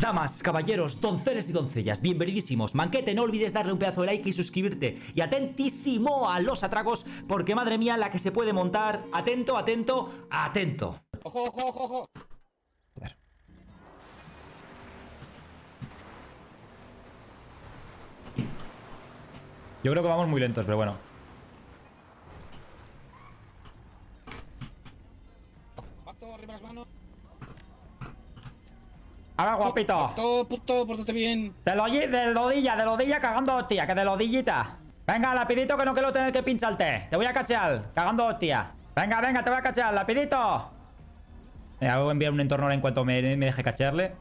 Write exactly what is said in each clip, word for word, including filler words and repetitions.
Damas, caballeros, donceles y doncellas, bienvenidísimos. Manquete, no olvides darle un pedazo de like y suscribirte. Y atentísimo a los atracos, porque madre mía la que se puede montar. Atento, atento, atento. Ojo, ojo, ojo, ojo. Joder. Yo creo que vamos muy lentos, pero bueno. Pato, arriba las manos. ¡Ahora, guapito! Puto, puto, pórtate bien. De lodilla, de lodilla, cagando hostia, que de lodillita. Venga, lapidito, que no quiero tener que pincharte. Te voy a cachear, cagando hostia. Venga, venga, te voy a cachear, lapidito. Le hago enviar un entorno ahora en cuanto me, me deje cachearle.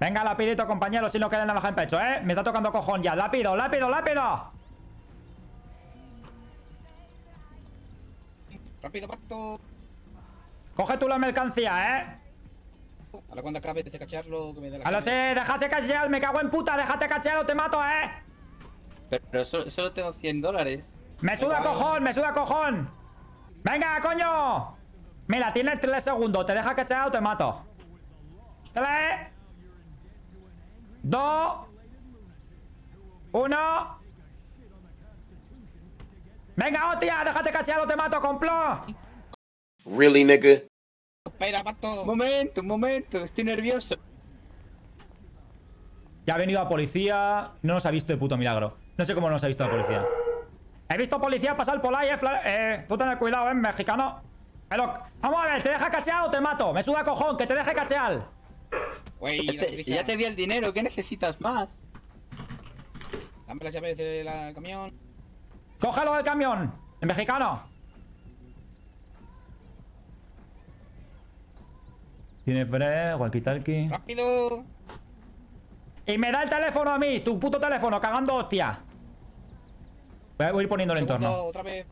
Venga, lapidito, compañero, si no quieren navaja en pecho, ¿eh? Me está tocando cojón ya. ¡Lápido, lápido, lápido! Rápido, pato. Coge tú la mercancía, ¿eh? Ahora cuando acabe de cacharlo, que me dé la... ¡Ahora sí! ¡Déjase cachear! ¡Me cago en puta! ¡Déjate cachear o te mato, eh! Pero, pero solo, solo tengo cien dólares. ¡Me suda cojón! ¡Me suda cojón! ¡Venga, coño! Mira, tienes tres segundos. Te deja cachear o te mato. tres, dos, uno. ¡Venga, hostia! ¡Déjate cachear o te mato, complot! Really, nigga. Espera, pato. Un momento, un momento, estoy nervioso. Ya ha venido la policía. No nos ha visto de puto milagro. No sé cómo no nos ha visto la policía. He visto policía pasar por ahí, eh. eh tú ten cuidado, eh, mexicano. Pero, vamos a ver, ¿te deja cachear o te mato? Me suda cojón, que te deje cachear. Wey, este, ya te di el dinero, ¿qué necesitas más? Dame las llaves del camión. Cógelo del camión, el mexicano. Tiene pre, walkie-talkie. ¡Rápido! Y me da el teléfono a mí, tu puto teléfono, cagando hostia. Voy a ir poniendo el entorno. Otra vez.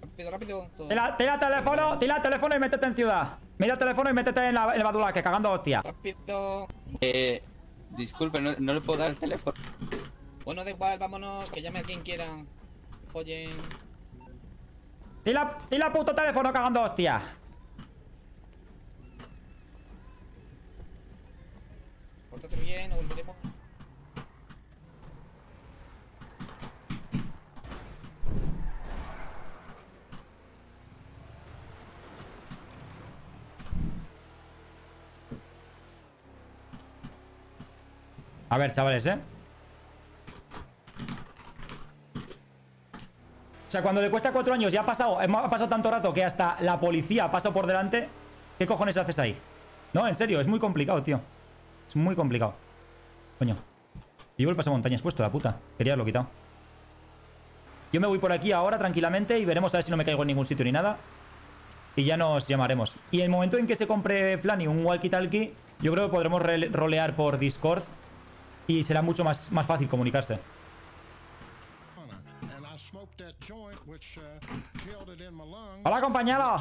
Rápido, rápido. Tira, tira el teléfono, tira el teléfono y métete en ciudad. Mira el teléfono y métete en, la, en el badulaque, cagando hostia. Rápido. Eh. Disculpe, no, no le puedo dar el teléfono. Bueno, da igual, vámonos, que llame a quien quiera. Follen. Tira, tira el puto teléfono, cagando hostia. Pórtate bien, o volveremos. A ver, chavales, ¿eh? O sea, cuando le cuesta cuatro años ya ha pasado, ha pasado tanto rato que hasta la policía ha pasado por delante. ¿Qué cojones haces ahí? No, en serio, es muy complicado, tío. Es muy complicado. Coño. Llevo el pasamontañas puesto, la puta. Quería haberlo quitado. Yo me voy por aquí ahora tranquilamente y veremos a ver si no me caigo en ningún sitio ni nada. Y ya nos llamaremos. Y en el momento en que se compre Flanny un walkie-talkie, yo creo que podremos rolear por Discord y será mucho más, más fácil comunicarse. Hola, compañero.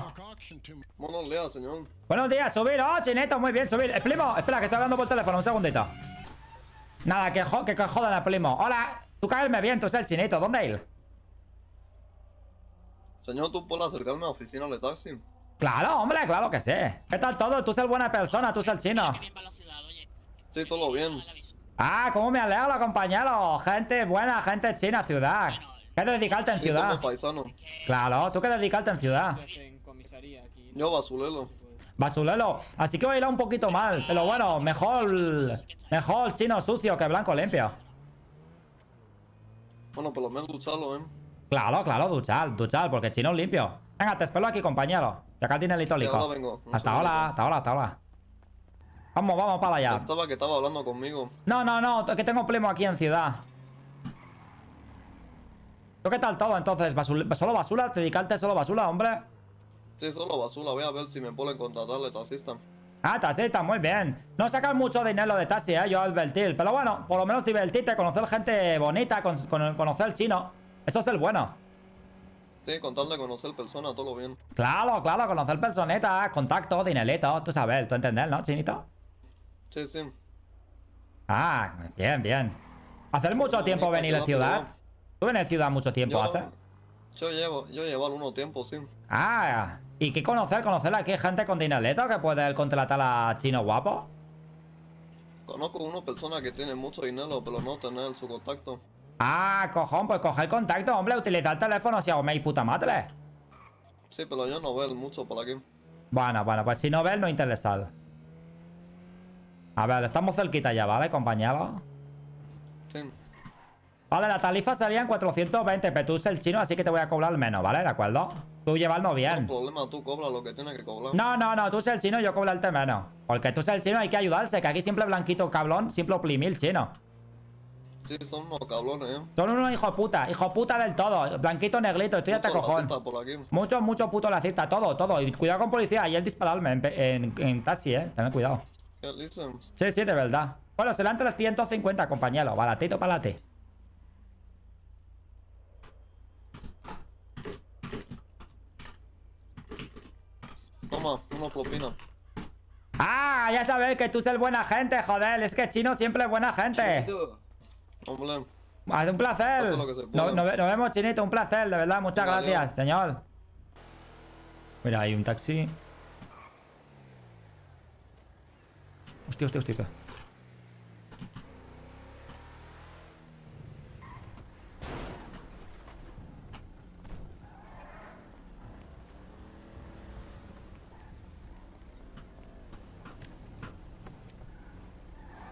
Buenos días, señor. Buenos días, subir. Oh, chineto, muy bien, subir. El primo, espera, que estoy hablando por teléfono, un segundito. Nada, que, jo que jodan al primo. Hola, tú cállame bien, tú eres el chineto. ¿Dónde ir? Señor, ¿tú puedes acercarme a la oficina de taxi? Claro, hombre, claro que sí. ¿Qué tal todo? Tú eres buena persona, tú eres el chino. Sí, todo bien. Ah, cómo me alegro, compañero. Gente buena, gente china, ciudad. ¿Qué dedicarte en sí, ciudad? Paisano. Claro, ¿tú qué dedicarte en ciudad? Yo basulelo. Basulelo, así que baila un poquito mal, pero bueno, mejor mejor chino sucio que blanco limpio. Bueno, por lo menos duchalo, ¿eh? Claro, claro, duchal, duchal, porque chino limpio. Venga, te espero aquí, compañero. De acá tiene el itólico. Sí, vengo. Hasta ahora, hasta ahora, hasta ahora. Vamos, vamos para allá. Estaba que estaba hablando conmigo. No, no, no, que tengo plemo aquí en ciudad. ¿Qué tal todo entonces? ¿Basula? ¿Solo basura? ¿Te dedicaste solo basura, hombre? Sí, solo basura. Voy a ver si me pueden contratarle taxista. Ah, taxista, muy bien. No sacas mucho dinero de taxi, eh, yo advertir. Pero bueno, por lo menos divertirte, conocer gente bonita, con, con, conocer chino. Eso es el bueno. Sí, contarle, conocer personas, todo bien. Claro, claro, conocer personitas, contacto, dinerito. Tú sabes, tú entendés, ¿no, chinito? Sí, sí. Ah, bien, bien. ¿Hace mucho tiempo venir a la ciudad? Bien. ¿Tú vienes a ciudad mucho tiempo yo, hace? Yo llevo, yo llevo algunos tiempos, sí. Ah, Y que conocer, conocerla aquí, gente con dinaleta que puede contratar a chinos guapos. Conozco una persona que tiene mucho dinero, pero no tener su contacto. Ah, cojón, pues coge el contacto, hombre, utiliza el teléfono si agoméis puta madre. Sí, pero yo no veo mucho por aquí. Bueno, bueno, pues si no ves, no interesado. A ver, estamos cerquita ya, ¿vale, compañero? Sí. Vale, la tarifa serían cuatrocientos veinte, pero tú eres el chino, así que te voy a cobrar menos, ¿vale? ¿De acuerdo? Tú llevarlo bien. No hay problema, tú cobras lo que tienes que cobrar. No, no, no, tú eres el chino, yo cobro el té menos. Porque tú eres el chino, hay que ayudarse, que aquí siempre blanquito cablón, siempre oprimir chino. Sí, son unos cablones, ¿eh? Son unos hijos puta, hijo puta del todo. Blanquito, negrito, estoy hasta cojón. Muchos, muchos putos racistas, todo, todo. Y cuidado con policía, y él dispararme en, en, en taxi, ¿eh? Tened cuidado. ¿Qué dicen? Sí, sí, de verdad. Bueno, serán trescientos cincuenta, compañero. Baratito para ti. Toma, una propina. ¡Ah! Ya sabes que tú eres buena gente, joder. Es que chino siempre es buena gente. Chinito. Hombre. Haz un placer. Nos no, no vemos, chinito. Un placer, de verdad. Muchas Venga, gracias, yo. señor. Mira, hay un taxi. Hostia, hostia, hostia.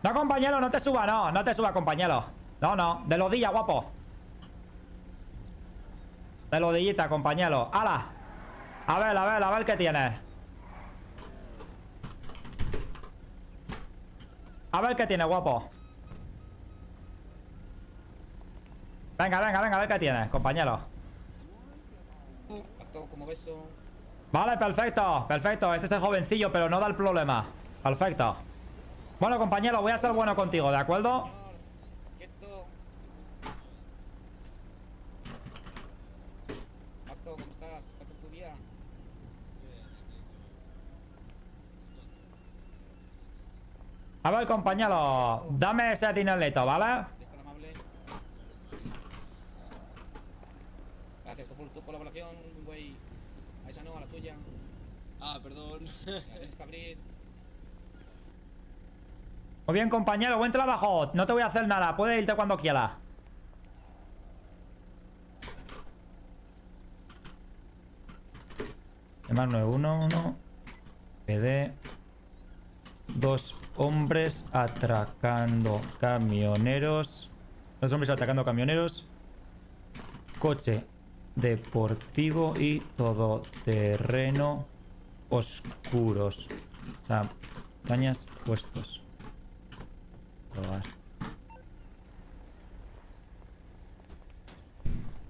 No, compañero, no te suba, no, no te suba, compañero. No, no, de rodilla, guapo. De rodillita, compañero. ¡Hala! A ver, a ver, a ver qué tienes. A ver qué tiene, guapo. Venga, venga, venga, a ver qué tienes, compañero. Vale, perfecto, perfecto. Este es el jovencillo, pero no da el problema. Perfecto. Bueno, compañero, voy a ser bueno contigo, ¿de acuerdo? Pato, ¿cómo estás? Pato, tu día. A ver, compañero, dame ese dinerito, ¿vale? ¿Es tan amable? Gracias por tu colaboración, güey. A esa no, a la tuya. Ah, perdón. La tienes que abrir. Muy bien, compañero, buen trabajo. No te voy a hacer nada, puedes irte cuando quieras. Más nueve uno uno. P D. Dos hombres atracando camioneros. Dos hombres atracando camioneros. Coche deportivo y todoterreno oscuros. Champañas puestos.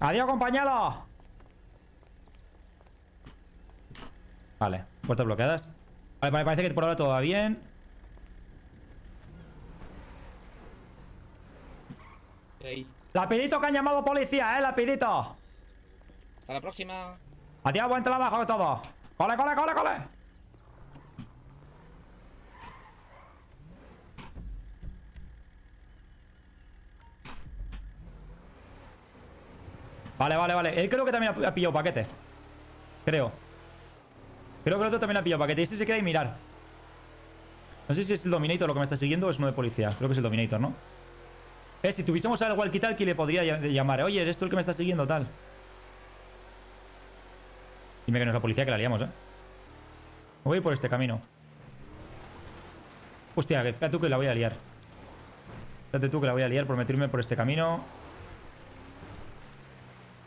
Adiós, compañero. Vale, puertas bloqueadas. Vale, vale, parece que por ahora todo va bien. Hey. Lapidito, que han llamado policía, eh, lapidito. Hasta la próxima. Adiós, buen trabajo de todo. Cole, cole, cole, cole. Vale, vale, vale. Él creo que también ha pillado paquete. Creo. Creo que el otro también ha pillado paquete. Y este se queda ahí mirar. No sé si es el Dominator lo que me está siguiendo o es uno de policía. Creo que es el Dominator, ¿no? Eh, si tuviésemos al walkie-talkie le podría llamar. Oye, ¿eres tú el que me está siguiendo, tal? Dime que no es la policía, que la liamos, ¿eh? Voy por este camino. Hostia, espérate tú que la voy a liar. Espérate tú que la voy a liar por meterme por este camino.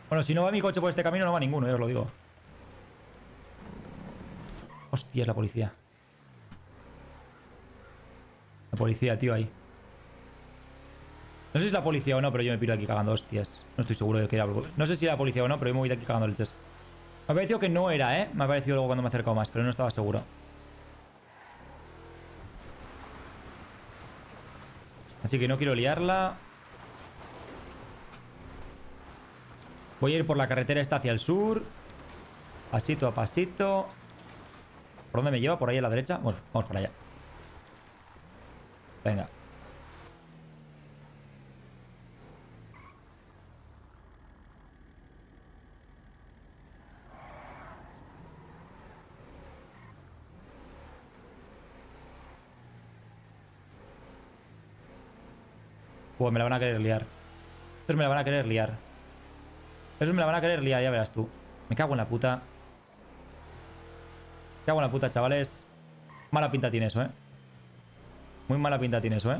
Bueno, si no va mi coche por este camino, no va ninguno, ya os lo digo. Hostia, es la policía. La policía, tío, ahí. No sé si es la policía o no, pero yo me piro aquí cagando hostias. No estoy seguro de que era... No sé si era la policía o no, pero yo me voy de aquí cagando leches. Me ha parecido que no era, ¿eh? Me ha parecido luego cuando me he acercado más, pero no estaba seguro. Así que no quiero liarla. Voy a ir por la carretera esta hacia el sur. Pasito a pasito. ¿Por dónde me lleva? ¿Por ahí a la derecha? Bueno, vamos para allá. Venga. Uy, me la van a querer liar. Estos me la van a querer liar. Esos me la van a querer liar, ya verás tú. Me cago en la puta. Me cago en la puta, chavales. Mala pinta tiene eso, eh. Muy mala pinta tiene eso, eh.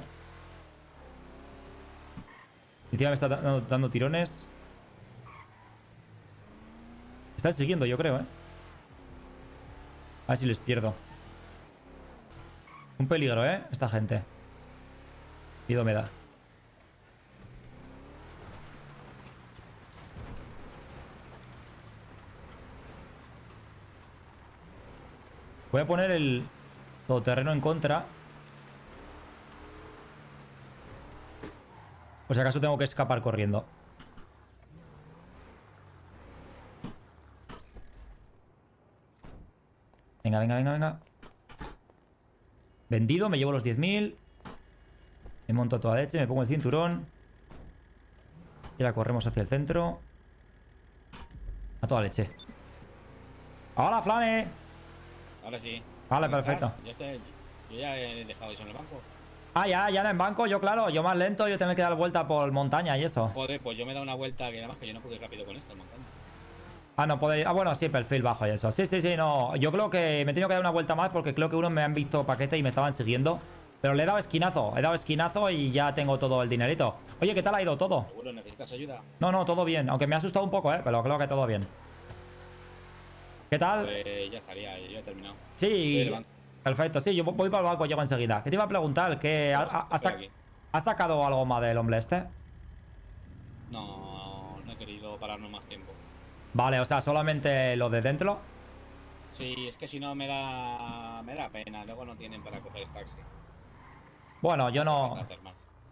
Encima me está dando, dando tirones. Me están siguiendo, yo creo, eh. A ver si les pierdo. Un peligro, eh, esta gente. Miedo me da. Voy a poner el todoterreno en contra. Por si acaso tengo que escapar corriendo. Venga, venga, venga, venga. Vendido, me llevo los diez mil. Me monto toda leche, me pongo el cinturón. Y ahora corremos hacia el centro. A toda leche. ¡Hola, Flane! Ahora sí. Vale, perfecto. Yo, sé, yo ya he dejado eso en el banco. Ah, ya, ya en el banco, yo claro, yo más lento, yo tengo que dar vuelta por montaña y eso. Joder, pues yo me he dado una vuelta que además que yo no pude ir rápido con esto en montaña. Ah, no podéis. Ah, bueno, sí, perfil bajo y eso. Sí, sí, sí, no. Yo creo que me he tenido que dar una vuelta más porque creo que unos me han visto paquete y me estaban siguiendo. Pero le he dado esquinazo, he dado esquinazo y ya tengo todo el dinerito. Oye, ¿qué tal ha ido todo? ¿Seguro necesitas ayuda? No, no, todo bien. Aunque me ha asustado un poco, eh, pero creo que todo bien. ¿Qué tal? Pues ya estaría, yo he terminado. Sí. Perfecto, sí, yo voy para el banco, llego enseguida. ¿Qué te iba a preguntar? ¿Qué ha, ha, ha, sac ¿ha sacado algo más del hombre este? No, no he querido pararnos más tiempo. Vale, o sea, solamente lo de dentro. Sí, es que si no me da me da pena, luego no tienen para coger el taxi. Bueno, yo no...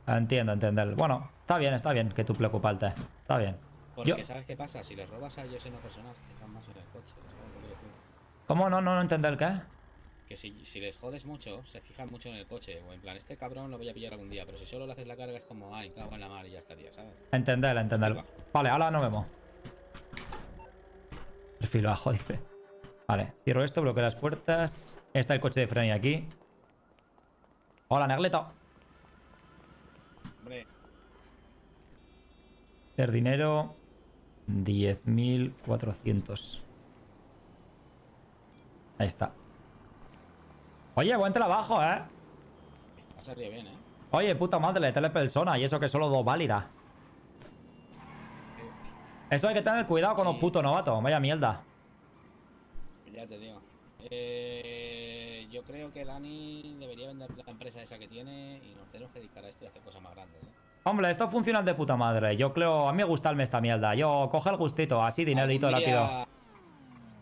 Entiendo, entender. Bueno, está bien, está bien que tú preocuparte. Está bien. Porque yo... ¿sabes qué pasa? Si les robas a ellos en las personas que están más en el coche. ¿Cómo? No, no, no entiendo el qué. Que si, si les jodes mucho, se fijan mucho en el coche. O en plan, este cabrón lo voy a pillar algún día. Pero si solo le haces la cara, es como, ay, cago en la mar y ya estaría, ¿sabes? Entender, entender. Vale, ahora nos vemos. Perfil bajo, dice. Vale, cierro esto, bloqueo las puertas. Está el coche de Freni aquí. Hola, Negleto. Hombre. Ter dinero. diez mil cuatrocientos. Ahí está. Oye, buen trabajo, ¿eh? Ha salido bien, ¿eh? Oye, puta madre, tres personas y eso que solo dos válidas. Eso hay que tener cuidado con sí. Los putos novatos, vaya mierda. Ya te digo. Eh, yo creo que Dani debería vender la empresa esa que tiene y nos tenemos que dedicar a esto y hacer cosas más grandes, ¿eh? Hombre, esto funciona de puta madre. Yo creo... A mí me gustarme esta mierda. Yo coge el gustito, así dinerito día... rápido.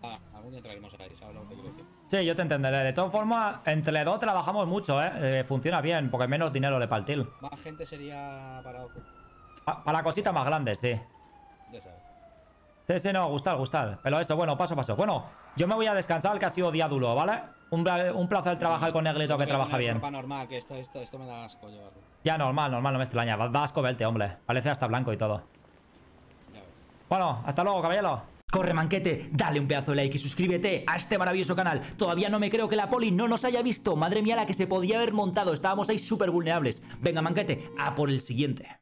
Ah, algún día traeremos a Dani, ¿sabes lo que quiero decir? Sí, yo te entenderé. De todas formas, entre dos trabajamos mucho, ¿eh? eh funciona bien, porque menos dinero le partil. Más gente sería para... Pa para cositas más grandes, sí. Ya sabes. Sí, sí, no, gustar, gustar. Pero eso, bueno, paso a paso. Bueno, yo me voy a descansar, que ha sido día duro, ¿vale? Un, un placer trabajar con Negleto, que trabaja bien. Normal, que esto, esto, esto me da asco llevarlo. Ya, normal, normal, no me extraña. Da asco verte, hombre. Parece hasta blanco y todo. Bueno, hasta luego, caballero. Corre, manquete, dale un pedazo de like y suscríbete a este maravilloso canal. Todavía no me creo que la poli no nos haya visto. Madre mía, la que se podía haber montado. Estábamos ahí súper vulnerables. Venga, manquete, a por el siguiente.